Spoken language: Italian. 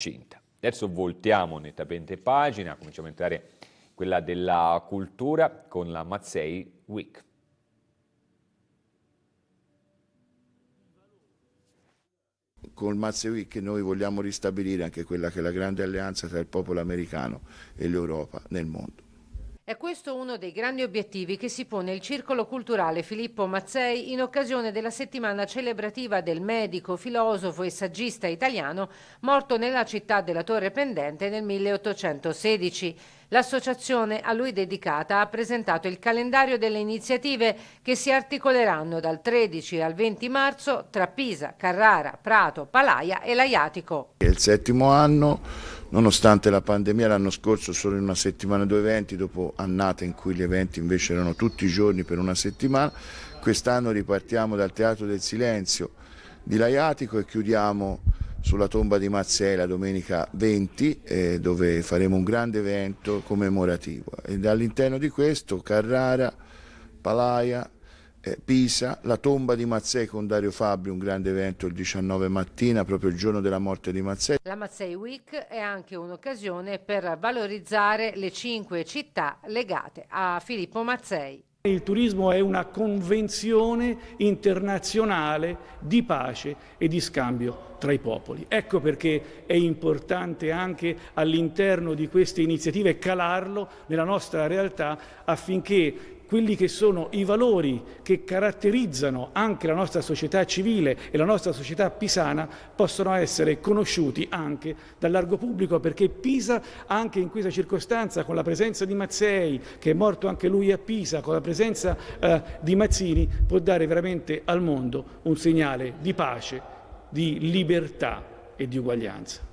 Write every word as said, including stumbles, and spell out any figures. Cinta. Adesso voltiamo nettamente pagina, cominciamo a entrare in quella della cultura con la Mazzei Week. Con il Mazzei Week noi vogliamo ristabilire anche quella che è la grande alleanza tra il popolo americano e l'Europa nel mondo. È questo uno dei grandi obiettivi che si pone il Circolo Culturale Filippo Mazzei in occasione della settimana celebrativa del medico, filosofo e saggista italiano morto nella città della Torre Pendente nel milleottocentosedici. L'associazione a lui dedicata ha presentato il calendario delle iniziative che si articoleranno dal tredici al venti marzo tra Pisa, Carrara, Prato, Palaia e l'Aiatico. È il settimo anno, nonostante la pandemia l'anno scorso solo in una settimana due eventi, dopo annate in cui gli eventi invece erano tutti i giorni per una settimana. Quest'anno ripartiamo dal Teatro del Silenzio di l'Aiatico e chiudiamo sulla tomba di Mazzei la domenica venti, eh, dove faremo un grande evento commemorativo. E all'interno di questo Carrara, Palaia, eh, Pisa, la tomba di Mazzei con Dario Fabri, un grande evento il diciannove mattina, proprio il giorno della morte di Mazzei. La Mazzei Week è anche un'occasione per valorizzare le cinque città legate a Filippo Mazzei. Il turismo è una convenzione internazionale di pace e di scambio tra i popoli. Ecco perché è importante anche all'interno di queste iniziative calarlo nella nostra realtà, affinché quelli che sono i valori che caratterizzano anche la nostra società civile e la nostra società pisana possano essere conosciuti anche dal largo pubblico, perché Pisa anche in questa circostanza, con la presenza di Mazzei, che è morto anche lui a Pisa, con la presenza eh, di Mazzini, può dare veramente al mondo un segnale di pace, di libertà e di uguaglianza.